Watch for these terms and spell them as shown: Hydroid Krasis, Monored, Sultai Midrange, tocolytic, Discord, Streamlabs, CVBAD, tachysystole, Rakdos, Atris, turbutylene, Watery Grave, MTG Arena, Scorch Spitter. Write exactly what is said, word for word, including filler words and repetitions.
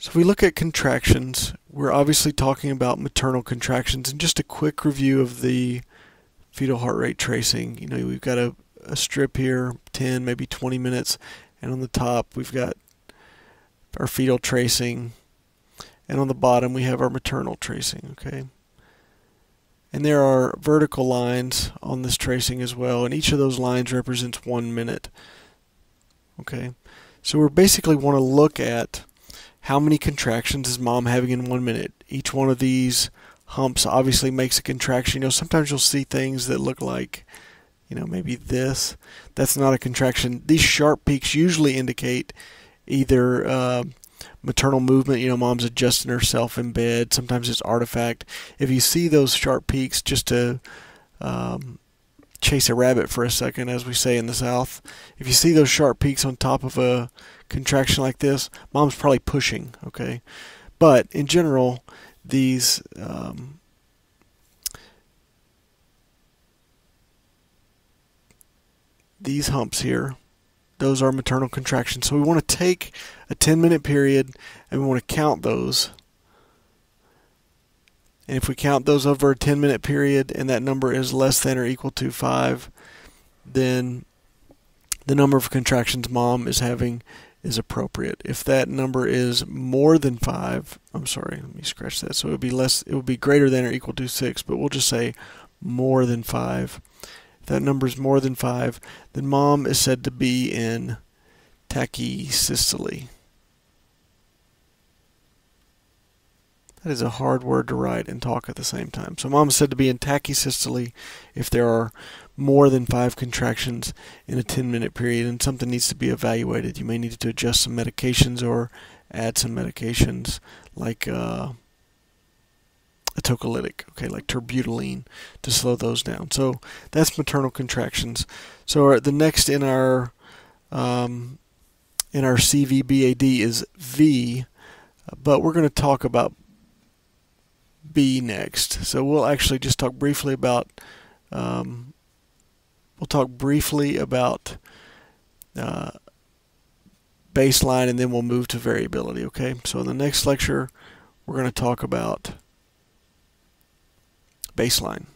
So if we look at contractions, we're obviously talking about maternal contractions. And just a quick review of the fetal heart rate tracing. You know, we've got a, a strip here, ten, maybe twenty minutes. And on the top, we've got our fetal tracing. And on the bottom, we have our maternal tracing, okay? And there are vertical lines on this tracing as well, and each of those lines represents one minute. Okay, so we basically want to look at how many contractions is mom having in one minute. Each one of these humps obviously makes a contraction. You know, sometimes you'll see things that look like, you know, maybe this. That's not a contraction. These sharp peaks usually indicate either uh, maternal movement, you know, mom's adjusting herself in bed. Sometimes it's artifact. If you see those sharp peaks, just to um, chase a rabbit for a second, as we say in the South, if you see those sharp peaks on top of a contraction like this, mom's probably pushing, okay? But in general, these um, these humps here, those are maternal contractions. So we want to take a ten minute period and we want to count those. And if we count those over a ten minute period and that number is less than or equal to five, then the number of contractions mom is having is appropriate. If that number is more than five, I'm sorry, let me scratch that. So it would be less, it would be greater than or equal to six, but we'll just say more than five. That number is more than five, then mom is said to be in tachysystole. That is a hard word to write and talk at the same time. So mom is said to be in tachysystole if there are more than five contractions in a ten minute period, and something needs to be evaluated. You may need to adjust some medications or add some medications like uh, a tocolytic, okay, like turbutylene, to slow those down. So that's maternal contractions. So our, the next in our um, in our C V B A D is V, but we're going to talk about B next. So we'll actually just talk briefly about um, we'll talk briefly about uh, baseline, and then we'll move to variability. Okay. So in the next lecture, we're going to talk about baseline.